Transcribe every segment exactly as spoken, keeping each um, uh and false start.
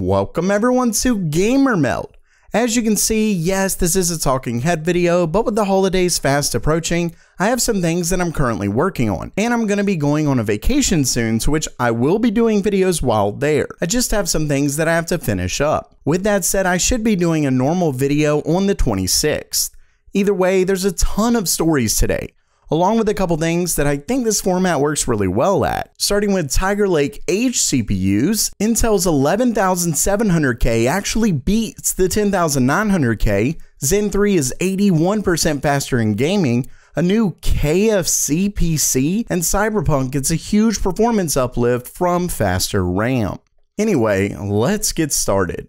Welcome everyone to Gamer Meld. As you can see, yes, this is a talking head video, but with the holidays fast approaching, I have some things that I'm currently working on, and I'm going to be going on a vacation soon, to which I will be doing videos while there. I just have some things that I have to finish up. With that said, I should be doing a normal video on the twenty-sixth. Either way, there's a ton of stories today, along with a couple things that I think this format works really well at, starting with Tiger Lake H C P Us. Intel's eleven thousand seven hundred K actually beats the ten thousand nine hundred K, Zen three is eighty-one percent faster in gaming, a new K F C P C, and Cyberpunk gets a huge performance uplift from faster RAM. Anyway, let's get started.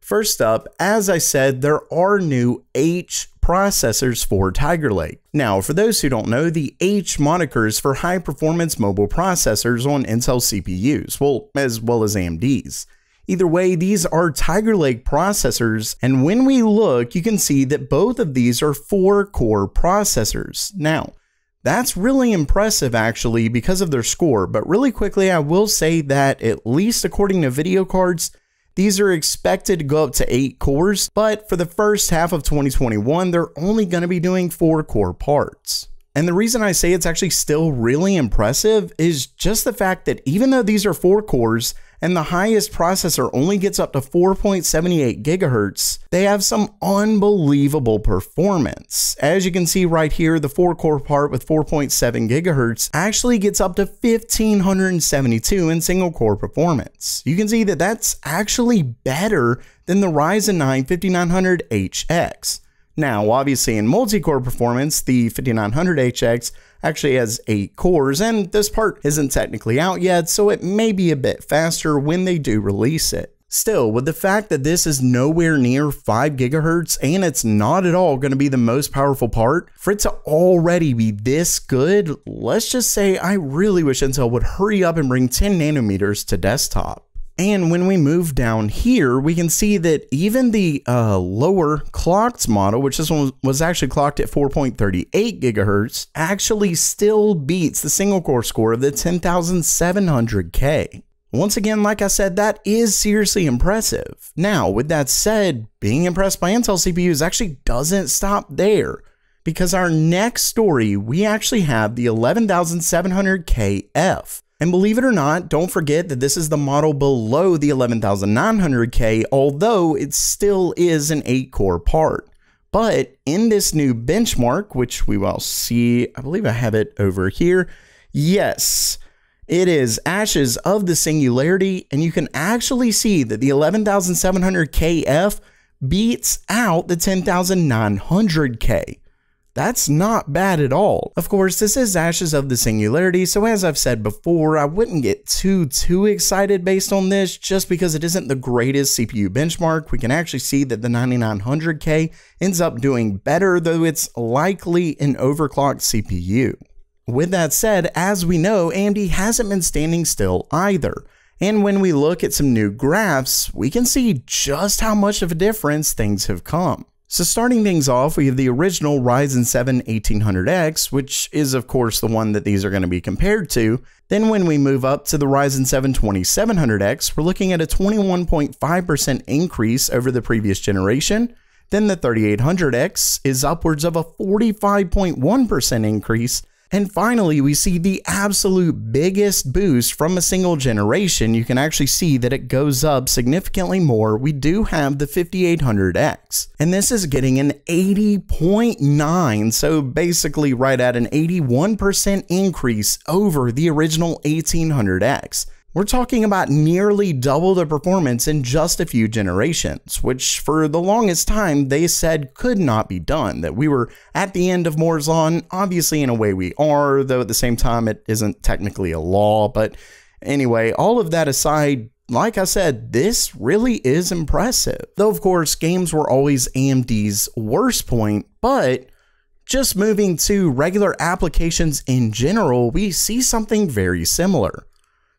First up, as I said, there are new H processors for Tiger Lake. Now, for those who don't know, the H moniker is for high performance mobile processors on Intel C P Us, well, as well as A M Ds. Either way, these are Tiger Lake processors, and when we look, you can see that both of these are four core processors. Now, that's really impressive actually because of their score, but really quickly I will say that, at least according to video cards, these are expected to go up to eight cores, but for the first half of twenty twenty-one, they're only going to be doing four core parts. And the reason I say it's actually still really impressive is just the fact that even though these are four cores and the highest processor only gets up to four point seven eight gigahertz, they have some unbelievable performance. As you can see right here, the four core part with four point seven gigahertz actually gets up to one thousand five hundred seventy-two in single core performance. You can see that that's actually better than the Ryzen nine fifty-nine hundred H X. Now, obviously in multi-core performance, the fifty-nine hundred H X actually has eight cores, and this part isn't technically out yet, so it may be a bit faster when they do release it. Still, with the fact that this is nowhere near five gigahertz and it's not at all going to be the most powerful part, for it to already be this good, let's just say I really wish Intel would hurry up and bring ten nanometers to desktop. And when we move down here, we can see that even the uh, lower clocked model, which this one was actually clocked at four point three eight gigahertz, actually still beats the single core score of the ten thousand seven hundred K. Once again, like I said, that is seriously impressive. Now, with that said, being impressed by Intel C P Us actually doesn't stop there, because our next story, we actually have the eleven thousand seven hundred K F. And believe it or not, don't forget that this is the model below the eleven thousand nine hundred K, although it still is an eight core part. But in this new benchmark, which we will see, I believe I have it over here, yes, it is Ashes of the Singularity, and you can actually see that the eleven thousand seven hundred K F beats out the ten thousand nine hundred K. That's not bad at all. Of course, this is Ashes of the Singularity, so as I've said before, I wouldn't get too, too excited based on this just because it isn't the greatest C P U benchmark. We can actually see that the ninety-nine hundred K ends up doing better, though it's likely an overclocked C P U. With that said, as we know, A M D hasn't been standing still either. And when we look at some new graphs, we can see just how much of a difference things have come. So starting things off, we have the original Ryzen seven eighteen hundred X, which is of course the one that these are going to be compared to. Then when we move up to the Ryzen seven twenty-seven hundred X, we're looking at a twenty-one point five percent increase over the previous generation. Then the thirty-eight hundred X is upwards of a forty-five point one percent increase. And finally, we see the absolute biggest boost from a single generation. You can actually see that it goes up significantly more. We do have the fifty-eight hundred X, and this is getting an eighty point nine. So basically right at an eighty-one percent increase over the original eighteen hundred X. We're talking about nearly double the performance in just a few generations, which for the longest time they said could not be done, that we were at the end of Moore's Law, and obviously in a way we are, though at the same time it isn't technically a law. But anyway, all of that aside, like I said, this really is impressive. Though of course, games were always A M D's worst point, but just moving to regular applications in general, we see something very similar.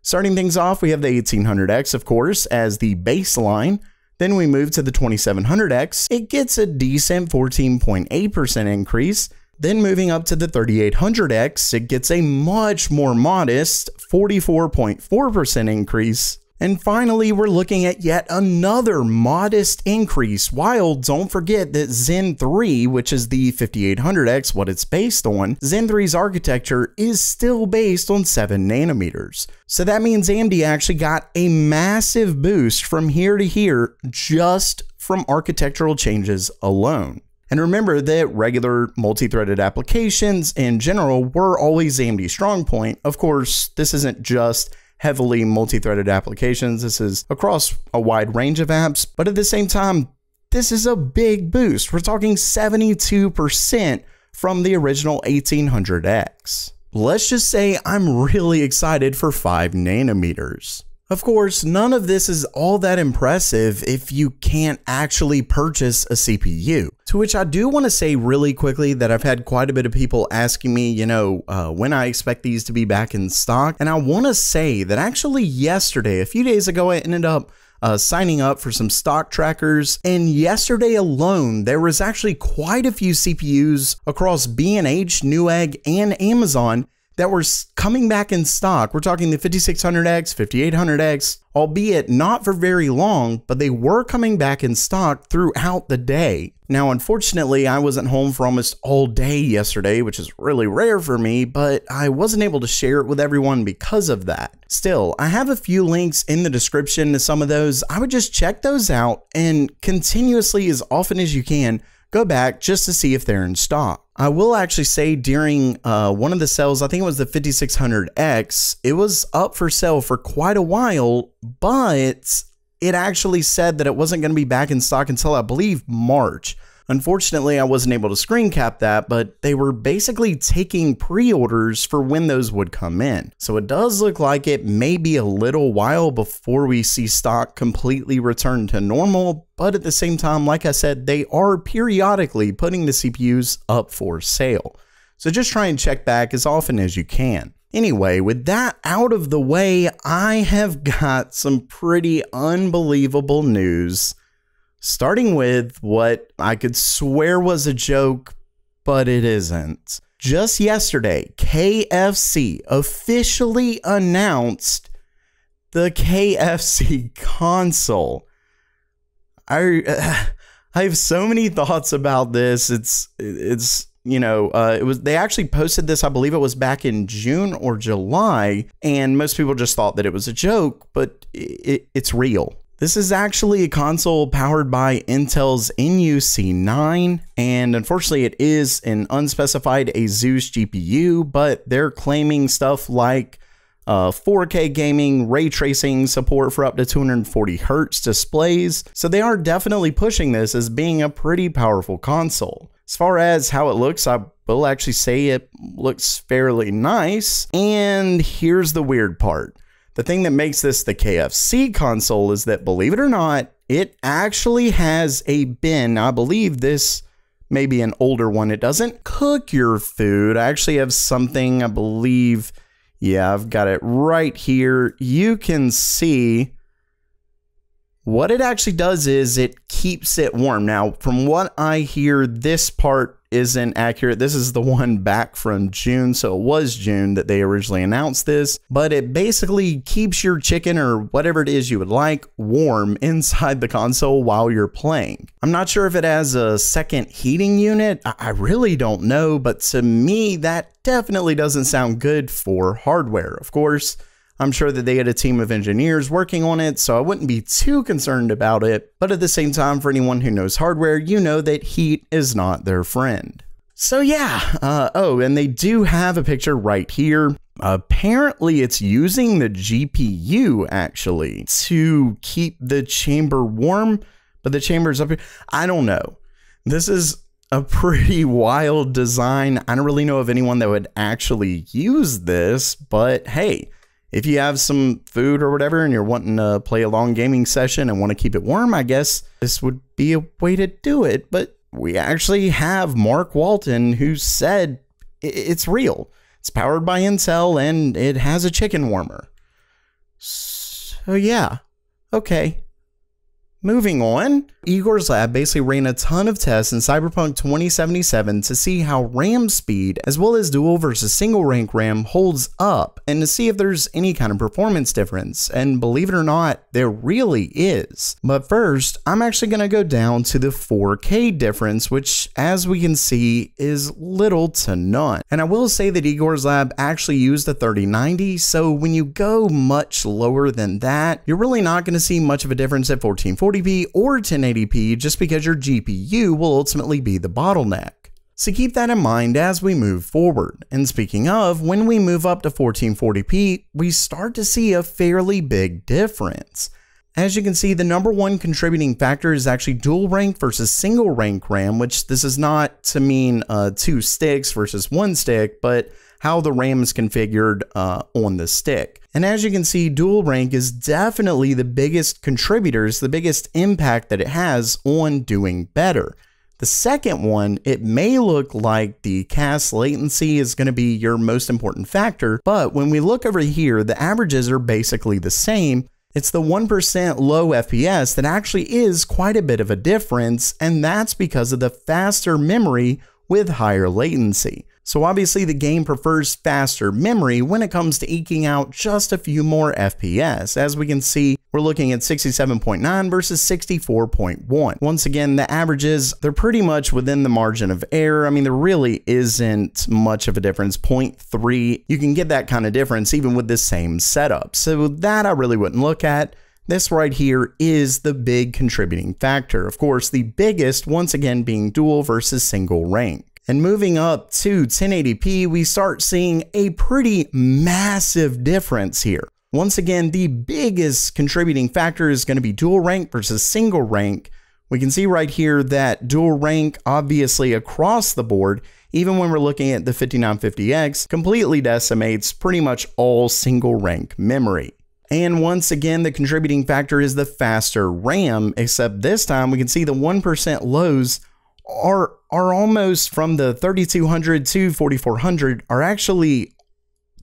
Starting things off, we have the eighteen hundred X, of course, as the baseline. Then we move to the twenty-seven hundred X. It gets a decent fourteen point eight percent increase. Then moving up to the thirty-eight hundred X, it gets a much more modest forty-four point four percent increase. And finally, we're looking at yet another modest increase, while don't forget that Zen three, which is the fifty-eight hundred X, what it's based on, Zen three's architecture is still based on seven nanometers. So that means A M D actually got a massive boost from here to here just from architectural changes alone. And remember that regular multi-threaded applications in general were always A M D's strong point. Of course, this isn't just heavily multi-threaded applications. This is across a wide range of apps, but at the same time, this is a big boost. We're talking seventy-two percent from the original eighteen hundred X. Let's just say I'm really excited for five nanometers. Of course, none of this is all that impressive if you can't actually purchase a C P U. To which I do want to say really quickly that I've had quite a bit of people asking me, you know, uh, when I expect these to be back in stock. And I want to say that actually yesterday, a few days ago, I ended up uh, signing up for some stock trackers. And yesterday alone, there was actually quite a few C P Us across B and H, Newegg, and Amazon that were coming back in stock. We're talking the fifty-six hundred X, fifty-eight hundred X, albeit not for very long, but they were coming back in stock throughout the day. Now, unfortunately, I wasn't home for almost all day yesterday, which is really rare for me, but I wasn't able to share it with everyone because of that. Still, I have a few links in the description to some of those. I would just check those out and continuously, as often as you can, go back just to see if they're in stock. I will actually say during uh, one of the sales, I think it was the fifty-six hundred X, it was up for sale for quite a while, but it actually said that it wasn't going to be back in stock until I believe March. Unfortunately, I wasn't able to screen cap that, but they were basically taking pre-orders for when those would come in. So it does look like it may be a little while before we see stock completely return to normal. But at the same time, like I said, they are periodically putting the C P Us up for sale. So just try and check back as often as you can. Anyway, with that out of the way, I have got some pretty unbelievable news. Starting with what I could swear was a joke, but it isn't. Just yesterday, K F C officially announced the K F C console. I, uh, I have so many thoughts about this. It's, it's, you know, uh, it was, they actually posted this, I believe it was back in June or July, and most people just thought that it was a joke, but it, it's real. This is actually a console powered by Intel's N U C nine, and unfortunately it is an unspecified ASUS G P U, but they're claiming stuff like uh, four K gaming, ray tracing support for up to two hundred forty hertz displays, so they are definitely pushing this as being a pretty powerful console. As far as how it looks, I will actually say it looks fairly nice, and here's the weird part. The thing that makes this the K F C console is that, believe it or not, it actually has a bin. I believe this may be an older one. It doesn't cook your food. I actually have something, I believe. Yeah, I've got it right here. You can see what it actually does is it keeps it warm. Now, from what I hear, this part isn't accurate. This is the one back from June, so it was June that they originally announced this, but it basically keeps your chicken or whatever it is you would like warm inside the console while you're playing. I'm not sure if it has a second heating unit. I really don't know, but to me, that definitely doesn't sound good for hardware. Of course, I'm sure that they had a team of engineers working on it, so I wouldn't be too concerned about it. But at the same time, for anyone who knows hardware, you know that heat is not their friend. So yeah, uh, oh, and they do have a picture right here. Apparently, it's using the G P U, actually, to keep the chamber warm, but the chamber's up here. I don't know. This is a pretty wild design. I don't really know of anyone that would actually use this, but hey, if you have some food or whatever and you're wanting to play a long gaming session and want to keep it warm, I guess this would be a way to do it. But we actually have Mark Walton, who said it's real. It's powered by Intel and it has a chicken warmer. So yeah, okay. Moving on, Igor's Lab basically ran a ton of tests in Cyberpunk twenty seventy-seven to see how RAM speed as well as dual versus single rank RAM holds up and to see if there's any kind of performance difference, and believe it or not, there really is. But first, I'm actually going to go down to the four K difference, which as we can see is little to none. And I will say that Igor's Lab actually used the thirty ninety, so when you go much lower than that, you're really not going to see much of a difference at fourteen forty p or ten eighty p just because your G P U will ultimately be the bottleneck. So keep that in mind as we move forward. And speaking of, when we move up to fourteen forty p, we start to see a fairly big difference. As you can see, the number one contributing factor is actually dual rank versus single rank RAM, which this is not to mean uh, two sticks versus one stick, but how the RAM is configured uh, on the stick. And as you can see, dual rank is definitely the biggest contributors, the biggest impact that it has on doing better. The second one, it may look like the cast latency is going to be your most important factor, but when we look over here, the averages are basically the same. It's the one percent low F P S that actually is quite a bit of a difference, and that's because of the faster memory with higher latency. So obviously the game prefers faster memory when it comes to eking out just a few more F P S. As we can see, we're looking at sixty-seven point nine versus sixty-four point one. Once again, the averages, they're pretty much within the margin of error. I mean, there really isn't much of a difference, zero point three. You can get that kind of difference even with the same setup. So that I really wouldn't look at. This right here is the big contributing factor. Of course, the biggest, once again, being dual versus single rank. And moving up to ten eighty p, we start seeing a pretty massive difference here. Once again, the biggest contributing factor is going to be dual rank versus single rank. We can see right here that dual rank, obviously across the board, even when we're looking at the fifty-nine fifty X, completely decimates pretty much all single rank memory. And once again, the contributing factor is the faster RAM, except this time we can see the one percent lows are are almost from the thirty-two hundred to forty-four hundred are actually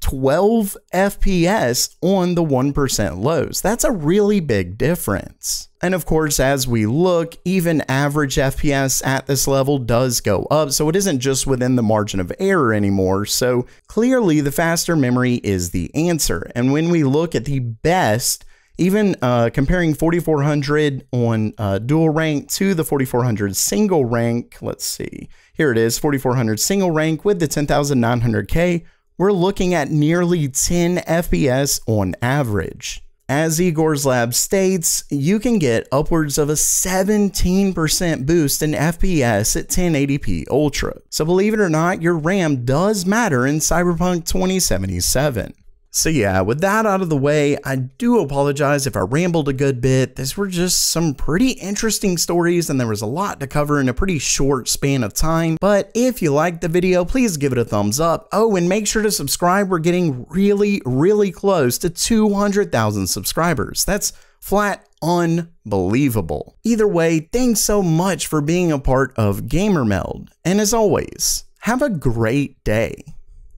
twelve F P S on the one percent lows. That's a really big difference. And of course, as we look, even average F P S at this level does go up, so it isn't just within the margin of error anymore. So clearly the faster memory is the answer. And when we look at the best, even uh, comparing forty-four hundred on uh, dual rank to the forty-four hundred single rank, let's see, here it is, forty-four hundred single rank with the ten thousand nine hundred K, we're looking at nearly ten F P S on average. As Igor's Lab states, you can get upwards of a seventeen percent boost in F P S at ten eighty p Ultra. So believe it or not, your RAM does matter in Cyberpunk twenty seventy-seven. So yeah, with that out of the way, I do apologize if I rambled a good bit. These were just some pretty interesting stories and there was a lot to cover in a pretty short span of time. But if you liked the video, please give it a thumbs up. Oh, and make sure to subscribe. We're getting really, really close to two hundred thousand subscribers. That's flat unbelievable. Either way, thanks so much for being a part of Gamer Meld. And as always, have a great day.